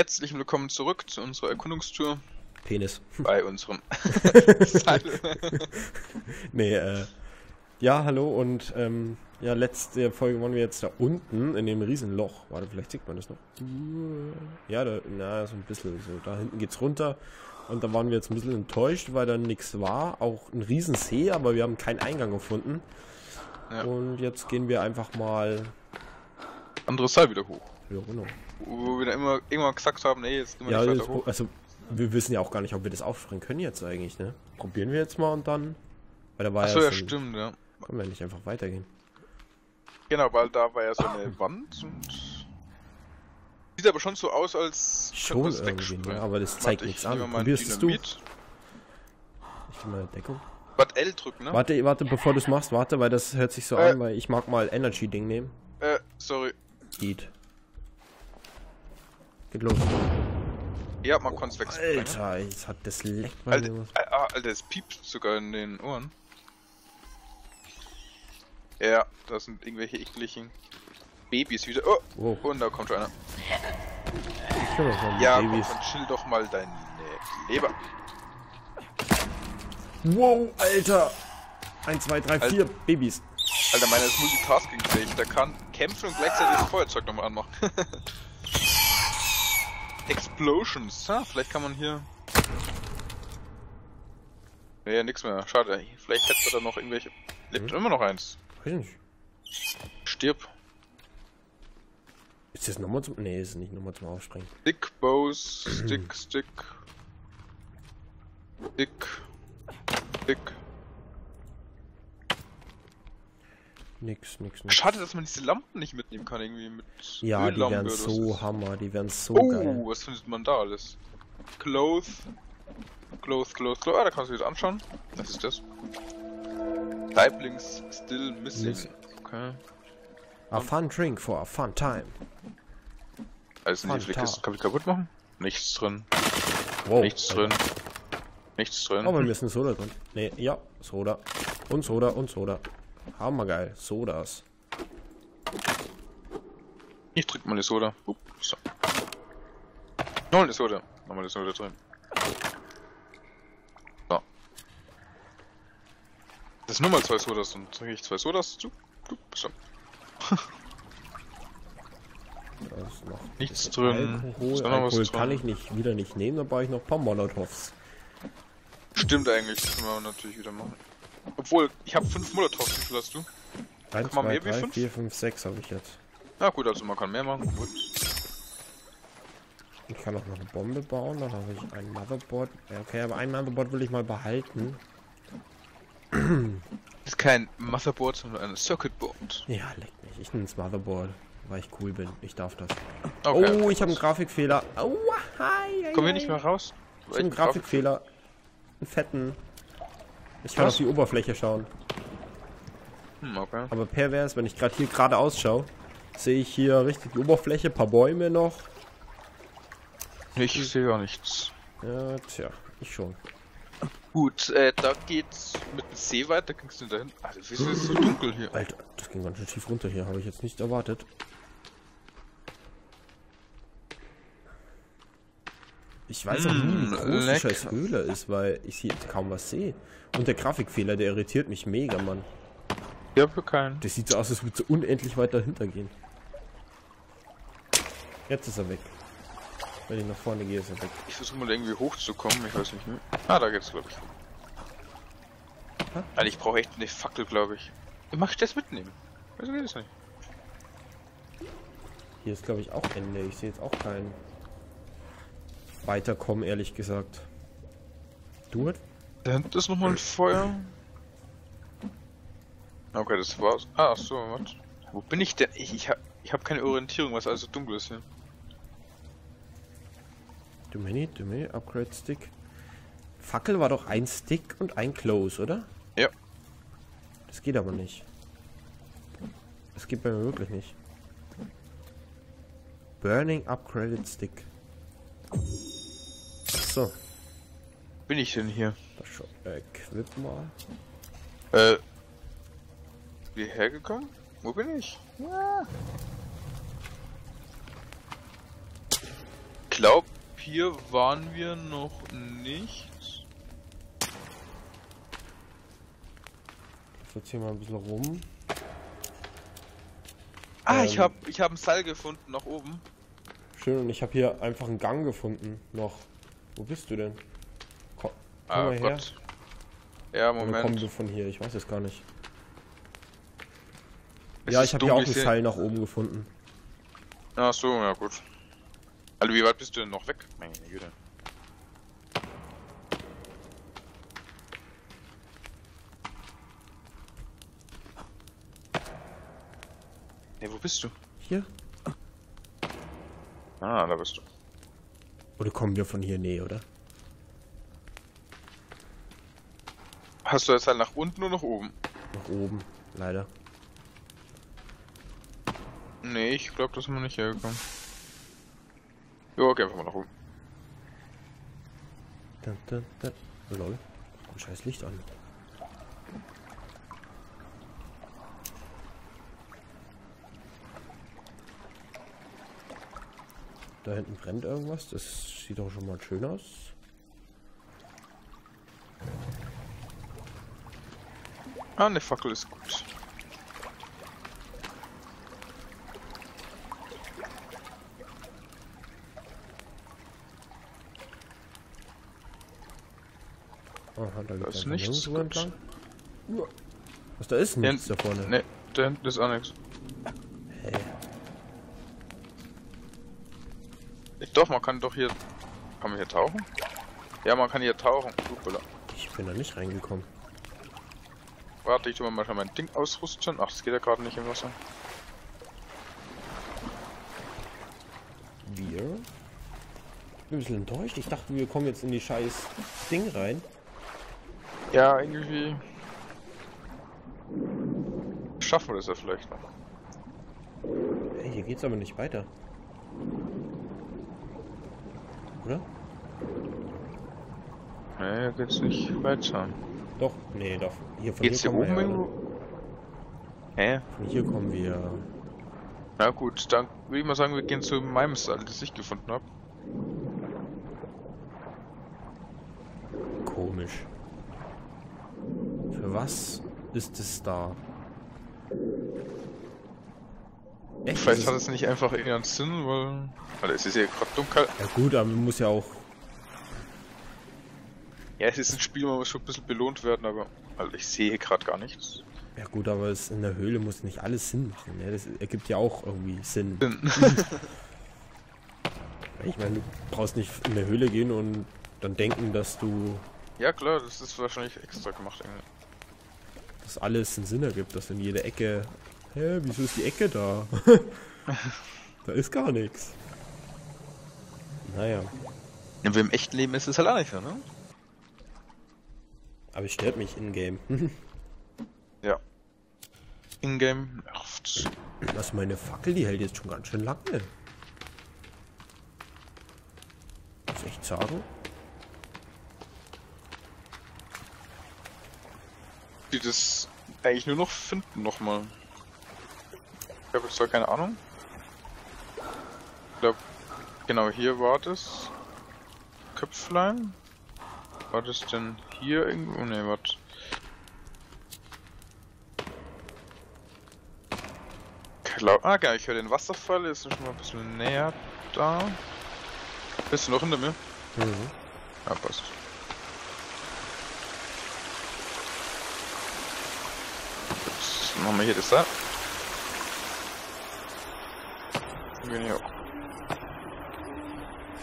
Herzlich willkommen zurück zu unserer Erkundungstour. Penis. Bei unserem. Ja, hallo und ja, letzte Folge waren wir jetzt da unten in dem Riesenloch. Warte, vielleicht sieht man das noch. Ja, da, na, so ein bisschen. So, da hinten geht's runter. Und da waren wir jetzt ein bisschen enttäuscht, weil da nichts war. Auch ein Riesensee, aber wir haben keinen Eingang gefunden. Ja. Und jetzt gehen wir einfach mal. Anderes Seil wieder hoch. Ja, genau. Wo wir da immer irgendwann gesagt haben, ey, jetzt immer ja, nicht weiter hoch. Also, wir wissen ja auch gar nicht, ob wir das aufspringen können jetzt eigentlich, ne? Probieren wir jetzt mal und dann. Weil da war achso, ja, stimmt, ja. Können wir nicht einfach weitergehen. Genau, weil da war ja so eine Wand und. Sieht aber schon so aus, als. Schon irgendwie, ne? Aber das zeigt nichts an. Probierst du? Ich nehme mal Deckung. Warte, L drücken, ne? Warte, bevor du es machst, weil das hört sich so an, weil ich mag mal Energy-Ding nehmen. Sorry. Geht los. Ja, man konnte es wechseln. Alter, jetzt hat das Leck bei mir. Alter, es piept sogar in den Ohren. Ja, das sind irgendwelche ekligen Babys wieder. Oh, wow. Und da kommt schon einer. Ja, komm, dann chill doch mal deine Leber. Wow, Alter. 1, 2, 3, 4 Babys. Alter, meiner ist multitasking-fähig. Der kann kämpfen und gleichzeitig das Feuerzeug nochmal anmachen. Explosions. Ha, vielleicht kann man hier. Nee, nix mehr. Schade. Vielleicht hätte da noch irgendwelche. Lebt immer noch eins. Weiß nicht. Stirb. Ist das nochmal zum. Nee, ist nicht nochmal zum Aufspringen. Stick, Bows, Stick, Stick. Stick. Stick. Nix. Schade, dass man diese Lampen nicht mitnehmen kann, irgendwie mit. Ja, Öllampen, die wären so Hammer, die wären so geil. Oh, was findet man da alles? Clothes. Ah, da kannst du dir das anschauen. Was ist das? Lieblings still missing. Okay. A fun drink for a fun time. Also, nee, vielleicht ist, kann ich kaputt machen? Nichts drin. Wow, Nichts drin. Oh, wir müssen Soda drin. Nee, ja, Soda. Und Soda. Hammergeil, Sodas. Ich drück mal eine Soda. So. Noch eine Soda. Nochmal eine Soda drin. So. Das ist nur mal 2 Sodas, dann trinke ich 2 Sodas zu. So. Da ist noch nichts drin. Alkohol kann ich nicht nehmen, dann brauche ich noch ein paar Molotovs. Stimmt eigentlich, das können wir natürlich wieder machen. Obwohl, ich habe 5 Molotows, wie viel hast du? 1, 2, 3, 4, 5, 6 habe ich jetzt. Na gut, also man kann mehr machen. Gut. Ich kann auch noch eine Bombe bauen, dann habe ich ein Motherboard. Okay, aber ein Motherboard will ich mal behalten. Ist kein Motherboard, sondern ein Circuitboard. Ja, leck mich. Ich nehme das Motherboard, weil ich cool bin. Ich darf das. Okay, oh, ich habe einen Grafikfehler. Oh, hi. Kommen wir nicht mehr raus? Ich habe einen Grafikfehler. Einen fetten. Ich kann auf die Oberfläche schauen. Hm, okay. Aber pervers, wenn ich gerade hier geradeaus schaue, sehe ich hier richtig die Oberfläche, ein paar Bäume noch. Ich sehe gar nichts. Ja, tja, ich schon. Gut, da geht's mit dem See weiter, ging's nicht dahin. Alter, es ist so dunkel hier. Alter, das ging ganz schön tief runter hier, habe ich jetzt nicht erwartet. Ich weiß auch nie, wie groß die scheiß Höhle ist, weil ich hier kaum was sehe. Und der Grafikfehler, der irritiert mich mega, Mann. Ich hab keinen. Das sieht so aus, als würde es unendlich weit dahinter gehen. Jetzt ist er weg. Wenn ich nach vorne gehe, ist er weg. Ich versuche mal irgendwie hochzukommen, ich weiß nicht mehr. Ah, da geht's, glaube ich. Alter, also ich brauche echt eine Fackel, glaube ich. Wie mach ich das mitnehmen? Wieso geht das nicht? Hier ist, glaube ich, auch Ende. Ich sehe jetzt auch keinen. Weiterkommen, ehrlich gesagt. Du? Da hinten ist nochmal ein Feuer. Okay, das war's. Ah, so, was? Wo bin ich denn? Ich hab keine Orientierung, was alles so dunkel ist hier. Too many, Upgrade Stick. Fackel war doch ein Stick und ein Close, oder? Ja. Das geht aber nicht. Das geht bei mir wirklich nicht. Burning Upgraded Stick. So. Bin ich denn hier? Equip mal. Wie hergekommen? Wo bin ich? Ja. glaube, hier waren wir noch nicht. Ich jetzt hier mal ein bisschen rum. Ah, ich hab ein Seil gefunden, nach oben. Schön, und ich habe hier einfach einen Gang gefunden, noch. Wo bist du denn? Komm mal her. Ja, Moment. Wo kommst du von hier? Ich weiß es gar nicht. Ja, ich habe hier auch ein Seil nach oben gefunden. Ach so, ja gut. Also wie weit bist du denn noch weg? Meine Güte. Ne, wo bist du? Hier. Ah, da bist du. Oder kommen wir von hier? Nee, oder? Hast du jetzt halt nach unten oder nach oben? Nach oben, leider. Nee, ich glaube, das sind wir nicht hergekommen. Jo, okay, einfach mal nach oben. Oh, lol. Komm, scheiß Licht an. Da hinten brennt irgendwas, das sieht doch schon mal schön aus. Ah, eine Fackel ist gut. Aha, da ist nichts. Was, da ist nichts da vorne? Ne, da hinten ist auch nichts. Hey. Doch, man kann doch hier... Kann man hier tauchen? Ja, man kann hier tauchen. Super. Ich bin da nicht reingekommen. Warte, ich tu mal mein Ding ausrüsten. Ach, das geht ja gerade nicht im Wasser. Wir? Ich bin ein bisschen enttäuscht. Ich dachte, wir kommen jetzt in die scheiß Ding rein. Ja, irgendwie... Schaffen wir das ja vielleicht noch. Hey, hier geht's aber nicht weiter. Oder? Nee, geht's nicht weiter. Doch, nee, doch. Hier von geht's hier oben irgendwo? Hä? Von hier kommen wir. Na gut, dann würde ich mal sagen, wir gehen zu meinem Seil, das ich gefunden habe. Komisch. Für was ist es da? Echt? Vielleicht hat es nicht einfach irgendeinen Sinn, weil... Alter, es ist ja gerade dunkel. Ja gut, aber man muss ja auch... Ja, es ist ein Spiel, man muss schon ein bisschen belohnt werden, aber... Also ich sehe gerade gar nichts. Ja gut, aber es in der Höhle muss nicht alles Sinn machen, ne? Das ergibt ja auch irgendwie Sinn. Ich meine, du brauchst nicht in der Höhle gehen und dann denken, dass du... Ja klar, das ist wahrscheinlich extra gemacht irgendwie. Dass alles einen Sinn ergibt, dass in jeder Ecke... Hä, wieso ist die Ecke da? Da ist gar nichts. Naja. Ja, im echten Leben ist es halt auch nicht so, ne? Aber es stört mich in-game. Ja. In-game nervt's. Was, meine Fackel, die hält jetzt schon ganz schön lange. Muss ich echt sagen? Die das eigentlich nur noch finden nochmal. Ich habe jetzt zwar keine Ahnung. Ich glaube, genau hier war das Köpflein. War das denn hier irgendwo? Ne, warte. Ah, geil, ich höre den Wasserfall. Jetzt sind wir schon mal ein bisschen näher da. Bist du noch hinter mir? Mhm. Ja, passt. Jetzt machen wir hier das da. Genau.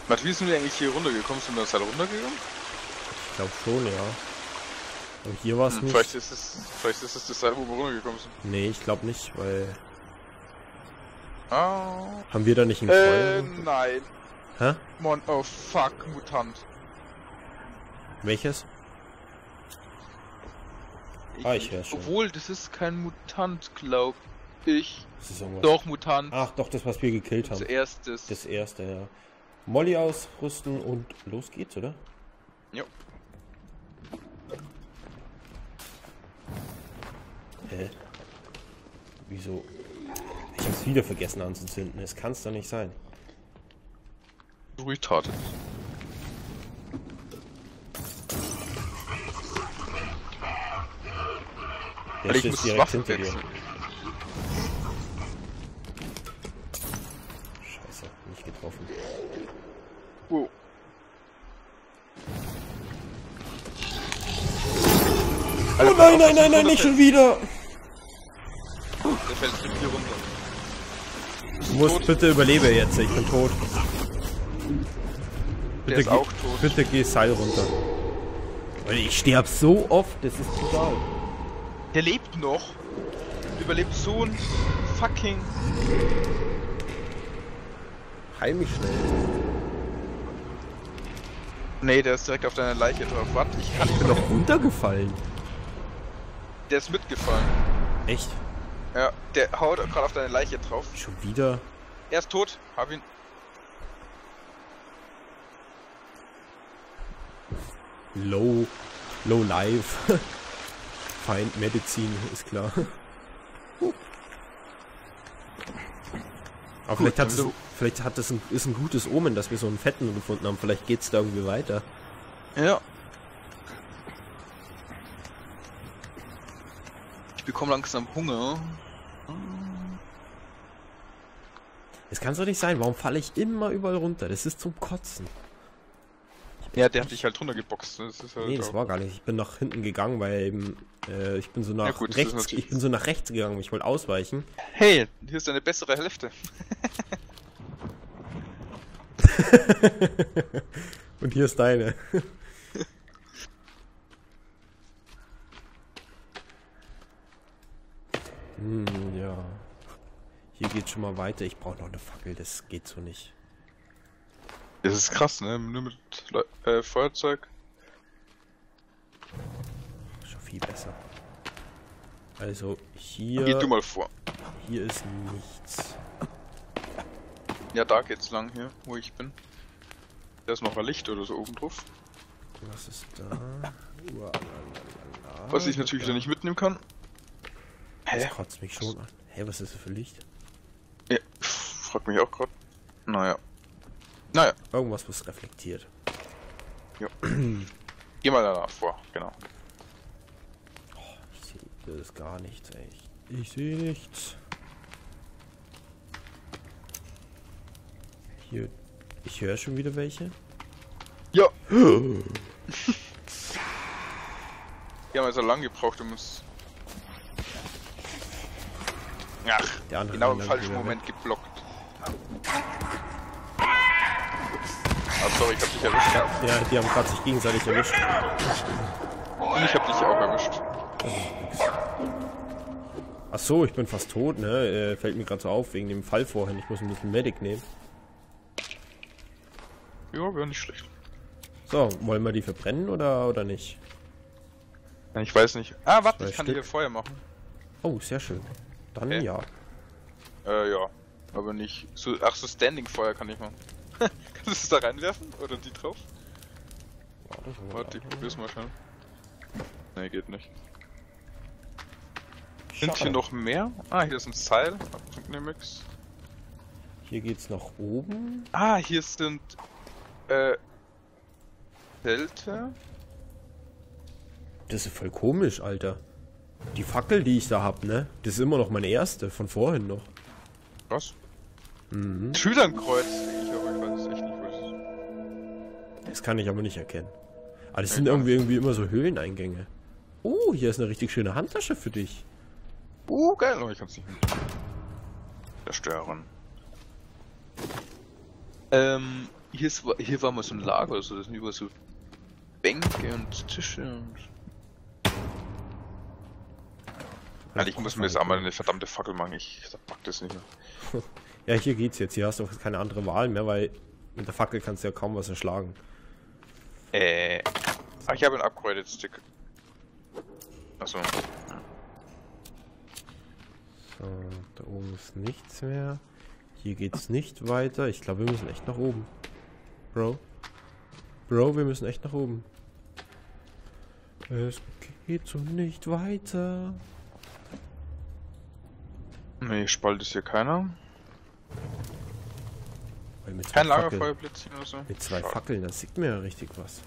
Matt, wie sind wir eigentlich hier runtergekommen? Sind wir das halt runtergegangen? Ich glaube schon, ja. Aber hier war es nicht. Vielleicht ist es das Seil, wo wir runtergekommen sind. Nee, ich glaube nicht, weil... Ah. Haben wir da nicht einen Fall? Nein. Hä? Mon, oh fuck, Mutant. Welches? Ich höre schon. Obwohl, das ist kein Mutant, glaub ich. Doch, Mutant. Ach doch, das, was wir gekillt haben. Das erste, ja. Molly ausrüsten und los geht's, oder? Jo. Hä? Wieso? Ich hab's wieder vergessen anzuzünden. Es kann's doch nicht sein. retarded. Der ich muss Waffen wechseln. Scheiße, nicht getroffen. Wow. Oh nein, nein, nein, nein, nicht schon wieder! Der fällt hier runter. Du musst bitte überlebe jetzt, ich bin tot. Bitte, ist auch tot. Bitte geh Seil runter. Ich sterb so oft, das ist total. Der lebt noch. Und überlebt so ein fucking... Heil mich schnell. Nee, der ist direkt auf deiner Leiche drauf. Warte, ich kann... Ich bin doch runtergefallen. Der ist mitgefallen. Echt? Ja, der haut gerade auf deine Leiche drauf. Schon wieder? Er ist tot. Hab ihn. Low. Low life. Feind Medizin, ist klar. Aber gut, vielleicht hat es... Vielleicht hat das ist ein gutes Omen, dass wir so einen Fetten gefunden haben. Vielleicht geht's da irgendwie weiter. Ja. Ich bekomme langsam Hunger. Das kann's doch nicht sein. Warum falle ich immer überall runter? Das ist zum Kotzen. Ja, der hat dich halt runtergeboxt. Das ist halt nee, das war gar nicht. Ich bin nach hinten gegangen, weil eben... ich bin so nach rechts. Ich bin so nach rechts gegangen. Ich wollte ausweichen. Hey, hier ist eine bessere Hälfte. Und hier ist deine. Ja. Hier geht's schon mal weiter. Ich brauche noch eine Fackel, das geht so nicht. Das ist krass, ne? Nur mit Feuerzeug. Schon viel besser. Also hier... Geh du mal vor. Hier ist nichts. Ja, da geht's lang hier, wo ich bin. Da ist noch ein Licht oder so oben drauf. Was ist da? Was ich natürlich da nicht mitnehmen kann. Hä? Das kotzt mich schon an. Hä, was ist das für Licht? Ja, frag mich auch gerade. Naja. Naja. Irgendwas, was reflektiert. Ja. Geh mal danach vor, genau. Oh, ich sehe das gar nichts, ey. Ich sehe nichts. Hier. Ich höre schon wieder welche. Ja. Wir haben also lang gebraucht, um uns... Ach, genau im falschen Moment geblockt. Ah, sorry, ich hab dich erwischt. Ja, die haben gerade sich gegenseitig erwischt. Und ich hab dich auch erwischt. Ach so, ich bin fast tot, ne? Fällt mir gerade so auf, wegen dem Fall vorhin. Ich muss ein bisschen Medic nehmen. Ja, wäre nicht schlecht. So, wollen wir die verbrennen oder nicht? Ich weiß nicht. Ah, warte, ich kann hier Feuer machen. Oh, sehr schön. Dann ja. Ja. Aber nicht. So, ach so, Standing-Feuer kann ich machen. Kannst du es da reinwerfen? Oder die drauf? Warte, ich probier's mal schnell. Ne, geht nicht. Sind hier noch mehr? Ah, hier ist ein Seil. Nix. Hier geht's nach oben. Ah, hier sind... Zelte? Das ist voll komisch, Alter. Die Fackel, die ich da hab, ne? Das ist immer noch meine erste, von vorhin noch. Was? Mhm. Schülernkreuz. Ich glaube, ich weiß es echt nicht, was. Das kann ich aber nicht erkennen. Aber das sind irgendwie immer so Höhleneingänge. Oh, hier ist eine richtig schöne Handtasche für dich. Oh, geil, aber ich kann's nicht mit zerstören. Hier war mal so ein Lager, also das sind überall so Bänke und Tische und... Alter, ich muss mir jetzt einmal eine verdammte Fackel machen, ich pack das nicht mehr. Ja, hier geht's jetzt, hier hast du auch keine andere Wahl mehr, weil mit der Fackel kannst du ja kaum was erschlagen. Ach, ich habe einen Upgraded Stick. Achso. So, da oben ist nichts mehr. Hier geht's nicht weiter. Ich glaube, wir müssen echt nach oben. Bro, wir müssen echt nach oben. Es geht so nicht weiter. Nee, Spalt ist hier keiner. Weil mit kein Lagerfeuerblitz oder so. Mit zwei Fackeln, das sieht mir ja richtig was.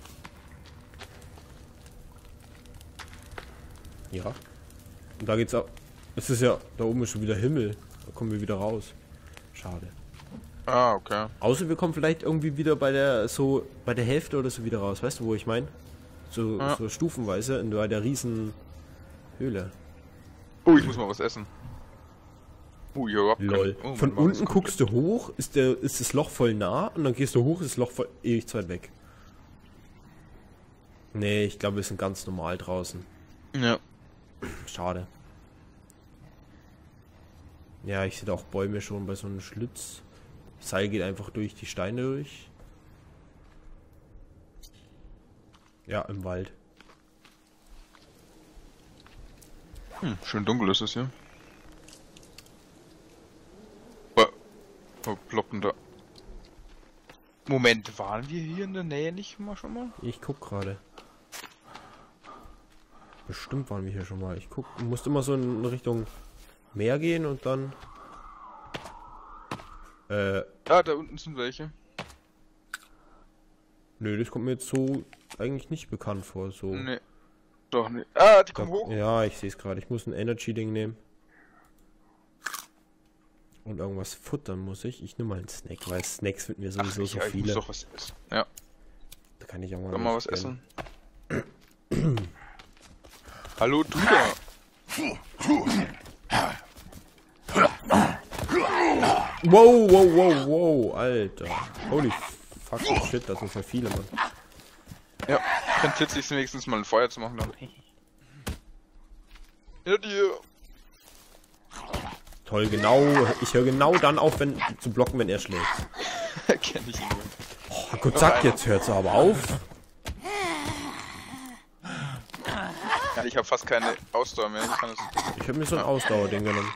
Ja. Und da geht's auch. Es ist ja, da oben ist schon wieder Himmel. Da kommen wir wieder raus. Schade. Ah, okay. Außer wir kommen vielleicht irgendwie wieder bei der Hälfte oder so wieder raus. Weißt du, wo ich meine? So, ja. So stufenweise in der riesen Höhle. Oh, ich muss mal was essen. Lol. Oh, von unten guckst du hoch, ist das Loch voll nah und dann gehst du hoch, ist das Loch voll ewig zu weit weg. Nee, ich glaube, wir sind ganz normal draußen. Ja. Schade. Ja, ich sehe da auch Bäume schon bei so einem Schlitz. Das Seil geht einfach durch die Steine durch. Ja, im Wald. Hm, schön dunkel ist es hier. Wo ploppen da? Moment, waren wir hier in der Nähe nicht mal schon mal? Ich guck gerade. Bestimmt waren wir hier schon mal. Ich guck, du musst immer so in Richtung Meer gehen und dann... Ah, da unten sind welche. Nö, das kommt mir jetzt so eigentlich nicht bekannt vor. So. Nee, doch nicht. Ah, die kommen hoch. Ja, ich sehe es gerade. Ich muss ein Energy-Ding nehmen. Und irgendwas futtern muss ich. Ich nehme mal einen Snack, weil Snacks wird mir sowieso so viele. Ich muss doch was essen. Ja. Da kann ich auch mal, was essen. Hallo, du da. Wow, wow, wow, wow, Alter. Holy fucking shit, das sind voll viele, Mann. Ja, dann tippst ich wenigstens mal ein Feuer zu machen. Dann. Ja, dir. Toll, genau. Ich höre genau dann auf, wenn zu blocken, wenn er schlägt. Kenn ich ihn. Oh, Gott, sag jetzt, hört's aber auf. Ja, ich habe fast keine Ausdauer mehr. Ich habe mir so ein Ausdauerding genommen.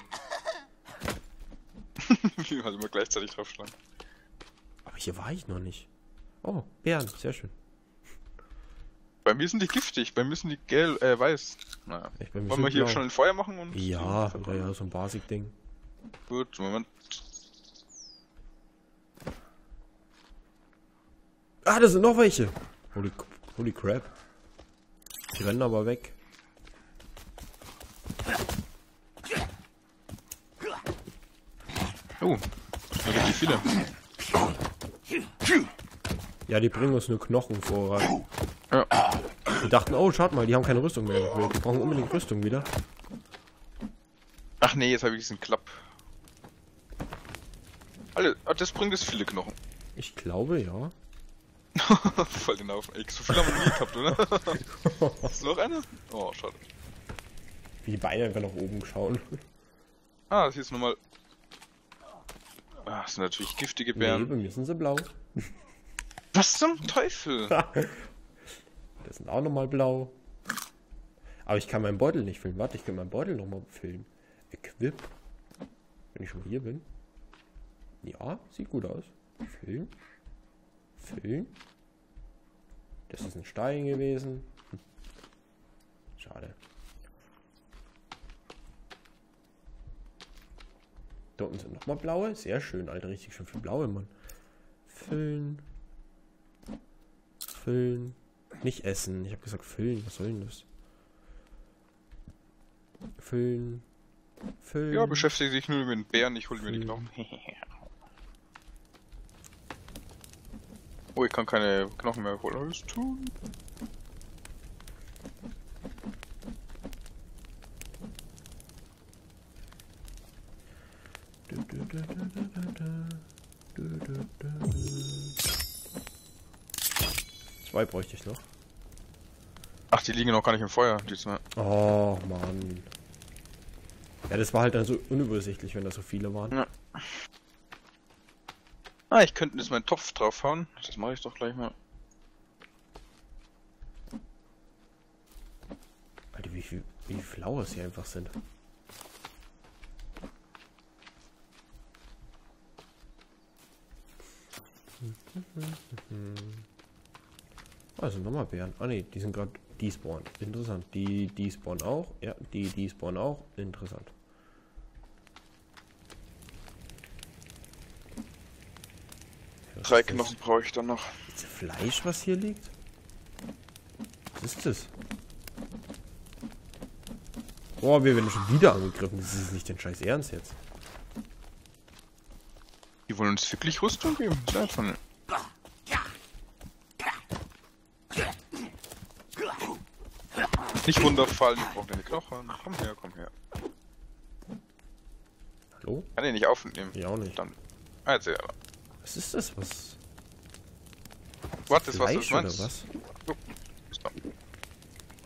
Wie man immer gleichzeitig draufschlagen. Aber hier war ich noch nicht. Oh, Bären, sehr schön. Bei mir sind die giftig, bei mir sind die gelb, weiß. Naja. Wollen wir hier schon ein Feuer machen? Und ja, ja, so ein Basic-Ding. Gut, Moment. Ah, da sind noch welche! Holy crap. Die rennen aber weg. Oh, da sind die viele. Ja, die bringen uns nur Knochenvorrat. Ja. Die dachten, oh, schaut mal, die haben keine Rüstung mehr. Die brauchen unbedingt Rüstung wieder. Ach nee, jetzt habe ich diesen Klapp. Alle, das bringt es viele Knochen. Ich glaube, ja. Voll den Haufen. Ey, so viel haben wir nie gehabt, oder? Ist noch einer? Oh, schade. Wie die Beine einfach nach oben schauen. Ah, das hier ist nochmal... Ah, das sind natürlich giftige Bären. Nee, bei mir sind sie blau. Was zum Teufel? Das sind auch nochmal blau. Aber ich kann meinen Beutel nicht füllen. Warte, ich kann meinen Beutel nochmal füllen. Equip. Wenn ich schon hier bin. Ja, sieht gut aus. Füllen. Füllen. Das ist ein Stein gewesen. Hm. Schade. Da unten sind nochmal blaue. Sehr schön, Alter. Richtig schön viel blaue, Mann. Füllen. Füllen. Nicht essen. Ich habe gesagt füllen. Was soll denn das? Füllen. Füllen. Ja, beschäftige dich nur mit den Bären. Ich hole mir die Knochen. Oh, ich kann keine Knochen mehr holen. Alles tun. Zwei bräuchte ich noch. Ach, die liegen noch gar nicht im Feuer. Diesmal. Oh, Mann. Ja, das war halt dann so unübersichtlich, wenn da so viele waren. Ja. Ah, ich könnte jetzt meinen Topf draufhauen. Das mache ich doch gleich mal. Alter, wie flau es hier einfach sind. Ah, sind nochmal Bären. Ah ne, die sind gerade despawned. Interessant. Die spawnen auch. Ja, die spawnen auch. Interessant. 3 Knochen brauche ich dann noch. Ist das Fleisch, was hier liegt? Was ist das? Boah, wir werden schon wieder angegriffen. Das ist nicht den Scheiß Ernst jetzt. Die wollen uns wirklich Rüstung geben. Seid von mir. Nicht runterfallen, ich brauche eine Knochen. Komm her, komm her. Hallo? Kann ich nicht aufnehmen. Ja, auch nicht. Dann. Ah, jetzt aber. Was ist das? Was? What ist das? Fleisch, was ist das? Oh.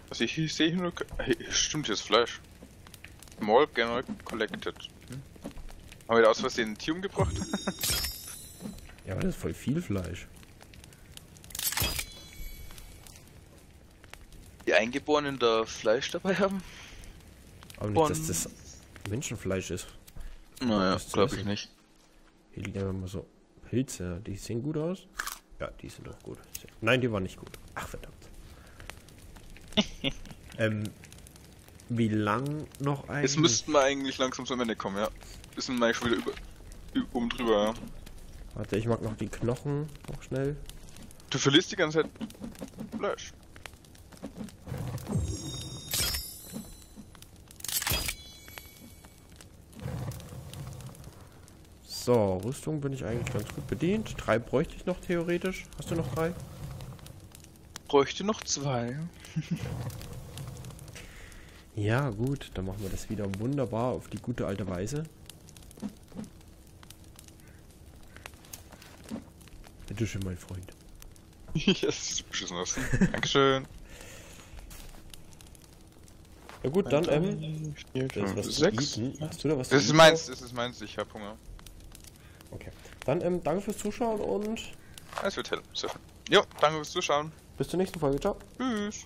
Was ich hier sehe, nur. Hey, stimmt, hier ist Fleisch. Mall general collected. Hm? Haben wir da aus Versehen ein Tier umgebracht? Ja, aber das ist voll viel Fleisch. Die Eingeborenen da Fleisch dabei haben? Aber nicht, dass das Menschenfleisch ist. Naja, glaube ich nicht. Hier liegen einfach mal so Pilze. Die sehen gut aus. Ja, die sind auch gut. Nein, die waren nicht gut. Ach, verdammt. Wie lang noch eigentlich? Jetzt müssten wir eigentlich langsam zum Ende kommen, ja. Wir sind mal schon wieder oben drüber, ja. Warte, ich mag noch die Knochen. Noch schnell. Du verlierst die ganze Zeit Fleisch. So, Rüstung bin ich eigentlich ganz gut bedient. 3 bräuchte ich noch theoretisch. Hast du noch 3? Bräuchte noch 2. Ja, gut, dann machen wir das wieder wunderbar auf die gute alte Weise. Bitte schön, mein Freund. Yes, beschissen was. Dankeschön. Ja gut, dann, das ist meins, das ist meins, ich hab Hunger. Okay. Dann, danke fürs Zuschauen und... Es wird hell. So. Jo, danke fürs Zuschauen. Bis zur nächsten Folge. Ciao. Tschüss.